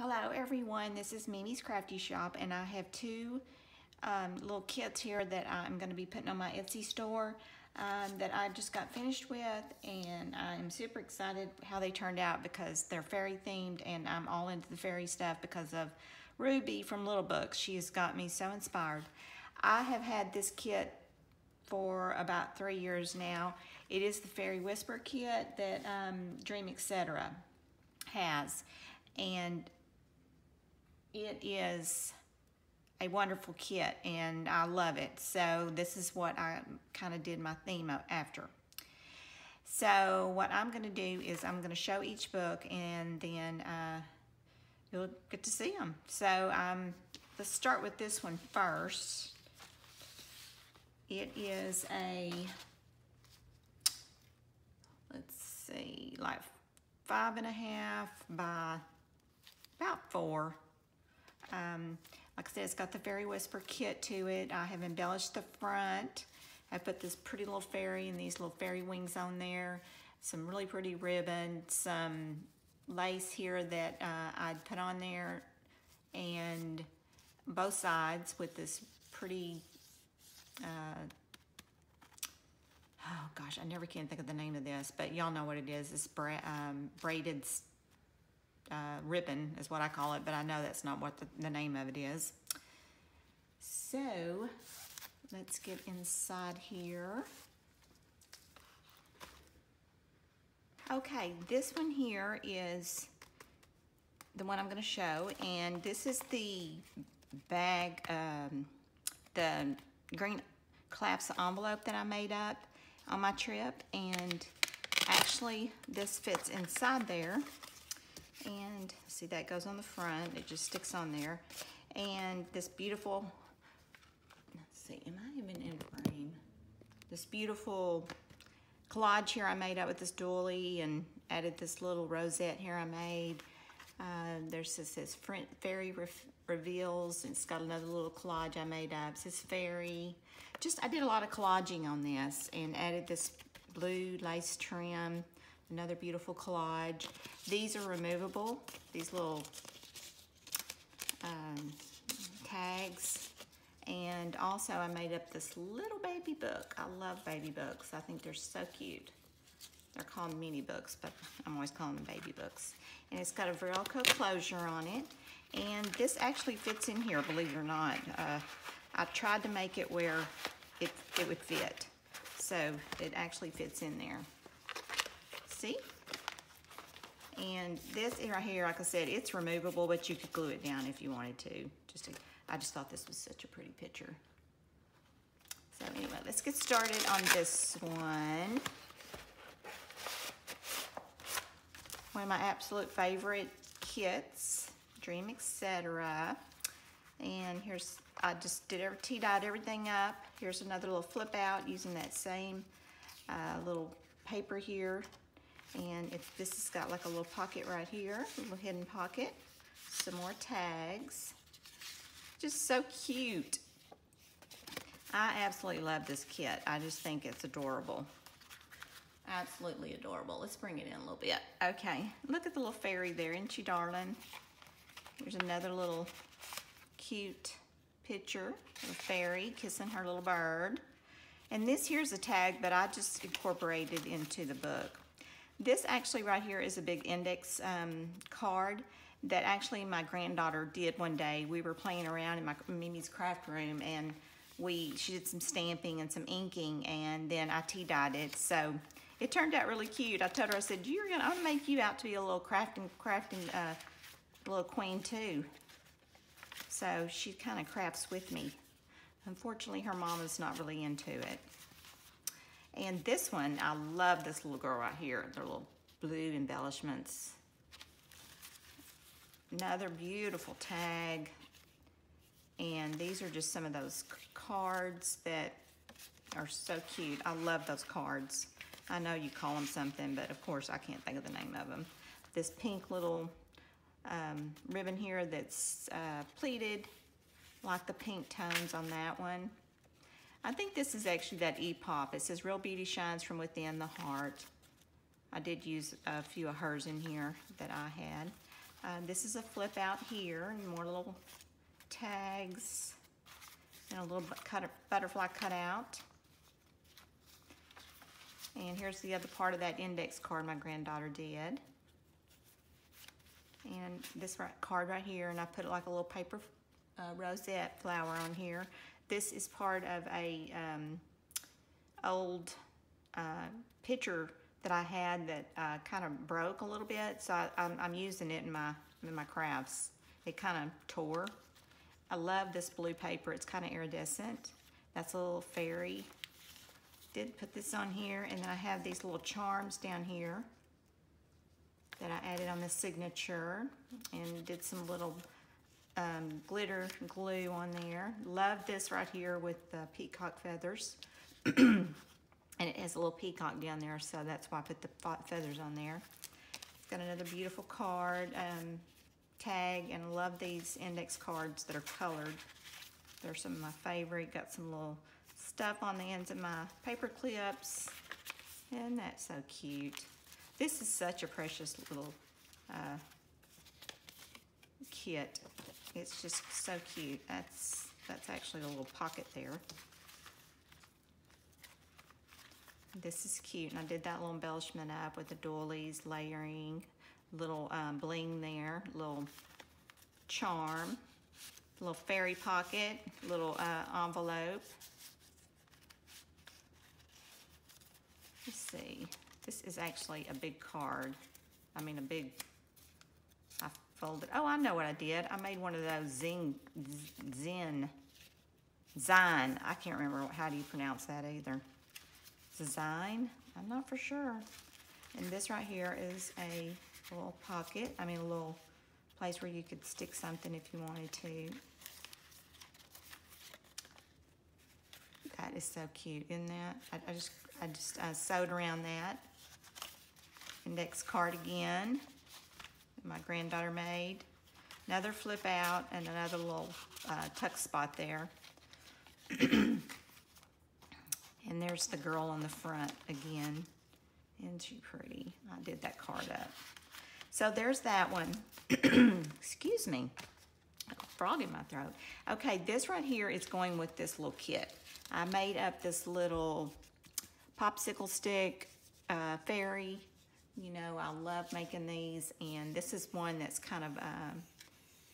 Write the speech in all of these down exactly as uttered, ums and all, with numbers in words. Hello everyone, this is Mimi's Crafty Shop, and I have two um, little kits here that I'm going to be putting on my Etsy store um, that I just got finished with, and I'm super excited how they turned out because they're fairy themed, and I'm all into the fairy stuff because of Ruby from Little Books. She has got me so inspired. I have had this kit for about three years now. It is the Fairy Whisper kit that um, Dream Etc. has, and it is a wonderful kit and I love it. So this is what I kind of did my theme after. So what I'm going to do is I'm going to show each book, and then uh, you'll get to see them. So um, let's start with this one first. It is a, let's see, like five and a half by about four. Um, like I said, it's got the Fairy Whisper kit to it. I have embellished the front. I put this pretty little fairy and these little fairy wings on there. Some really pretty ribbon, some lace here that uh, I'd put on there, and both sides with this pretty, uh, oh gosh, I never can think of the name of this, but y'all know what it is. It's bra um, braided stuff. Uh, ribbon is what I call it, but I know that's not what the, the name of it is. So let's get inside here. Okay, this one here is the one I'm going to show, and this is the bag, um, the green clasp envelope that I made up on my trip, and actually this fits inside there. And see, that goes on the front. It just sticks on there. And this beautiful, let's see, am I even in frame? This beautiful collage here I made up with this doily, and added this little rosette here I made. Uh, there's this, this fairy reveals. It's got another little collage I made up. It says fairy. Just, I did a lot of collaging on this and added this blue lace trim. Another beautiful collage. These are removable, these little um, tags. And also I made up this little baby book. I love baby books. I think they're so cute. They're called mini books, but I'm always calling them baby books. And it's got a Velcro closure on it. And this actually fits in here, believe it or not. Uh, I tried to make it where it, it would fit. So it actually fits in there. See? And this right here, like I said, it's removable, but you could glue it down if you wanted to. Just to, I just thought this was such a pretty picture. So anyway, let's get started on this one. One of my absolute favorite kits, Dream Etc. And here's, I just did every, tea-dyed everything up. Here's another little flip out using that same uh, little paper here. And if this has got like a little pocket right here, a little hidden pocket, some more tags. Just so cute. I absolutely love this kit. I just think it's adorable. Absolutely adorable. Let's bring it in a little bit. Okay, look at the little fairy there, isn't she darling? Here's another little cute picture of a fairy kissing her little bird. And this here's a tag, but I just incorporated into the book. This actually right here is a big index um, card that actually my granddaughter did one day. We were playing around in my Mimi's craft room, and we she did some stamping and some inking, and then I tea dyed it. So it turned out really cute. I told her, I said, "You're gonna, I'm gonna make you out to be a little crafting, crafting uh, little queen too." So she kind of crafts with me. Unfortunately, her mom is not really into it. And this one, I love this little girl right here. The little blue embellishments. Another beautiful tag. And these are just some of those cards that are so cute. I love those cards. I know you call them something, but of course I can't think of the name of them. This pink little um, ribbon here that's uh, pleated. Like the pink tones on that one. I think this is actually that E pop. It says, "Real beauty shines from within the heart." I did use a few of hers in here that I had. Um, this is a flip out here, and more little tags, and a little cut butterfly cutout. And here's the other part of that index card my granddaughter did. And this right, card right here, and I put like a little paper uh, rosette flower on here. This is part of a um, old uh, picture that I had that uh, kind of broke a little bit, so I, I'm, I'm using it in my in my crafts. It kind of tore. I love this blue paper. It's kind of iridescent. That's a little fairy. Did put this on here, and then I have these little charms down here that I added on the signature, and did some little um, glitter glue on there. Love this right here with the peacock feathers. And it has a little peacock down there, so that's why I put the feathers on there. It's got another beautiful card, um, tag, and I love these index cards that are colored. They're some of my favorite. Got some little stuff on the ends of my paper clips. And that's so cute. This is such a precious little uh, kit. It's just so cute. That's, that's actually a little pocket there. This is cute, and I did that little embellishment up with the doilies, layering, little um, bling there, little charm, little fairy pocket, little uh, envelope. Let's see, this is actually a big card. I mean a big, I folded, oh, I know what I did. I made one of those zing, zin, zine. I can't remember how do you pronounce that either. Design, I'm not for sure. And this right here is a little pocket, I mean a little place where you could stick something if you wanted to. That is so cute, isn't that? I, I just, I just uh, sewed around that. Index card again, that my granddaughter made. Another flip out and another little uh, tuck spot there. And there's the girl on the front again. Isn't she pretty? I did that card up. So there's that one. Excuse me. I got a frog in my throat. Okay, this right here is going with this little kit. I made up this little popsicle stick uh, fairy. You know, I love making these. And this is one that's kind of uh,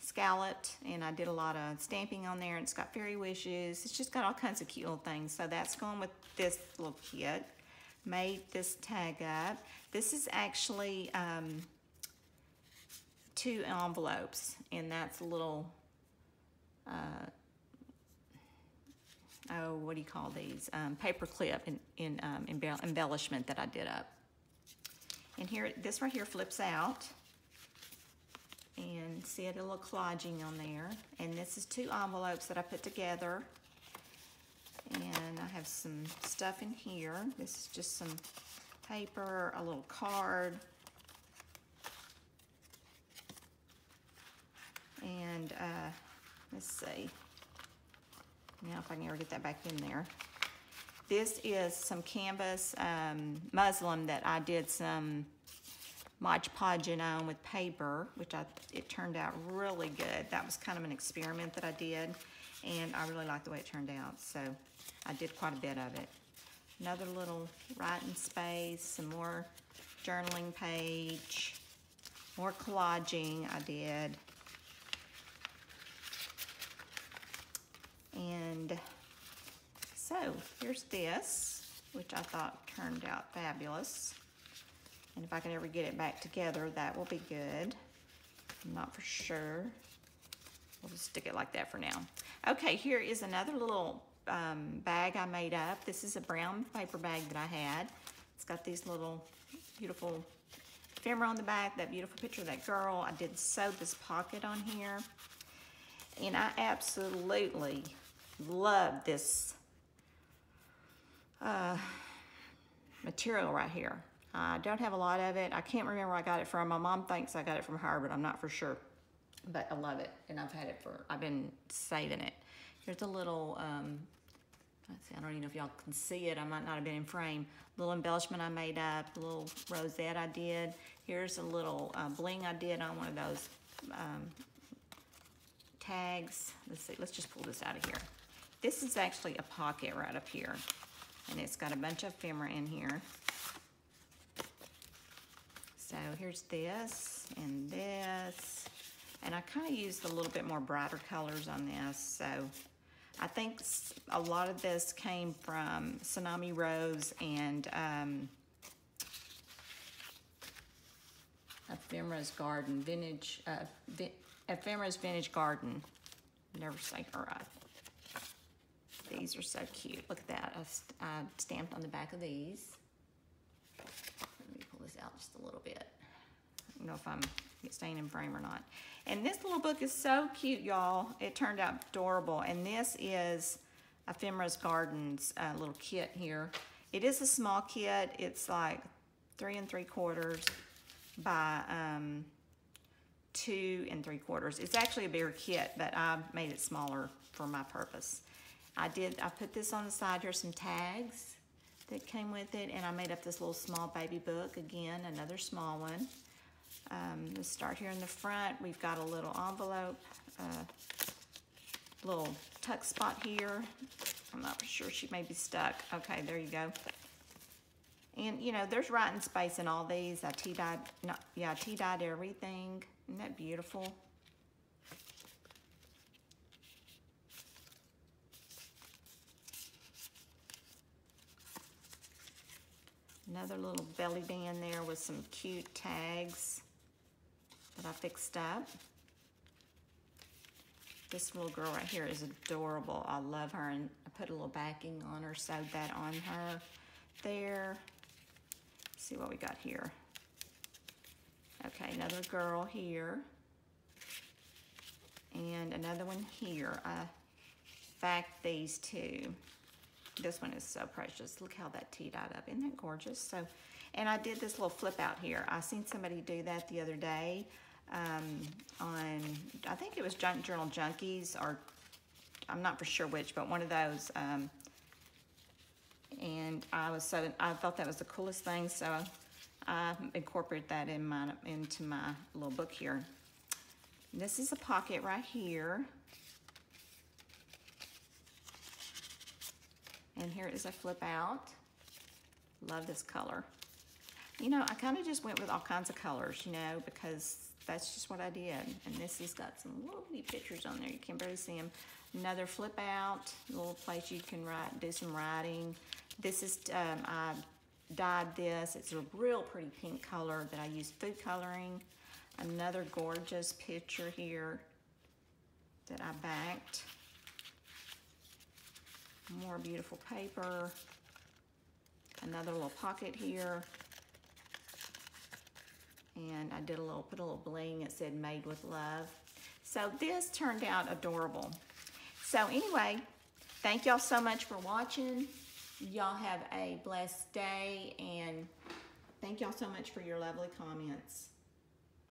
scalloped, and I did a lot of stamping on there, and it's got fairy wishes. It's just got all kinds of cute little things. So that's going with this little kit. Made this tag up. This is actually um, two envelopes, and that's a little, uh, oh, what do you call these? Um, paper clip in, in um, embell embellishment that I did up. And here, this right here flips out. And see it, a little collaging on there. And this is two envelopes that I put together. And I have some stuff in here. This is just some paper, a little card. And uh, let's see. Now if I can ever get that back in there. This is some canvas um, muslin that I did some Mod Podge and on with paper, which I it turned out really good. That was kind of an experiment that I did, and I really liked the way it turned out, so I did quite a bit of it. Another little writing space, some more journaling page, more collaging I did. And so here's this, which I thought turned out fabulous. And if I can ever get it back together, that will be good. I'm not for sure. We'll just stick it like that for now. Okay, here is another little um, bag I made up. This is a brown paper bag that I had. It's got these little beautiful ephemera on the back, that beautiful picture of that girl. I did sew this pocket on here. And I absolutely love this uh, material right here. I don't have a lot of it. I can't remember where I got it from. My mom thinks I got it from her, but I'm not for sure. But I love it, and I've had it for, I've been saving it. Here's a little um, Let's see, I don't even know if y'all can see it. I might not have been in frame. Little embellishment I made up, a little rosette I did. Here's a little uh, bling I did on one of those um, tags. Let's see, let's just pull this out of here. This is actually a pocket right up here, and it's got a bunch of ephemera in here. So here's this and this, and I kind of used a little bit more brighter colors on this. So I think a lot of this came from Tsunami Rose and um, Ephemera's Garden, Vintage, uh, vi Ephemera's Vintage Garden. Never say her right. These are so cute. Look at that. I, I stamped on the back of these. Let me pull this out just a little bit. I don't know if I'm staying in frame or not. And this little book is so cute, y'all. It turned out adorable. And this is Ephemera's Garden's uh, little kit here. It is a small kit. It's like three and three quarters by um, two and three quarters. It's actually a bigger kit, but I made it smaller for my purpose. I did, I put this on the side. Here's some tags that came with it, and I made up this little small baby book. Again, another small one. Um, let's start here in the front. We've got a little envelope, uh, little tuck spot here. I'm not sure, she may be stuck. Okay, there you go. And you know, there's writing space in all these. I T-dyed, not, yeah, I T-dyed everything. Isn't that beautiful? Another little belly band there with some cute tags that I fixed up. This little girl right here is adorable. I love her, and I put a little backing on her, sewed that on her there. Let's see what we got here. Okay, another girl here. And another one here. I backed these two. This one is so precious. Look how that tea dyed up. Isn't that gorgeous? So, and I did this little flip out here. I seen somebody do that the other day um, on, I think it was Junk Journal Junkies, or I'm not for sure which, but one of those. Um, and I was so, I thought that was the coolest thing, so I, I incorporated that in my, into my little book here. This is a pocket right here. And here is a flip out. Love this color. You know, I kind of just went with all kinds of colors, you know, because that's just what I did. And this has got some lovely pictures on there. You can barely see them. Another flip out, a little place you can write, do some writing. This is, um, I dyed this. It's a real pretty pink color, but I used food coloring. Another gorgeous picture here that I backed. More beautiful paper. Another little pocket here. And I did a little, put a little bling. It said made with love. So this turned out adorable. So anyway, thank y'all so much for watching. Y'all have a blessed day, and thank y'all so much for your lovely comments.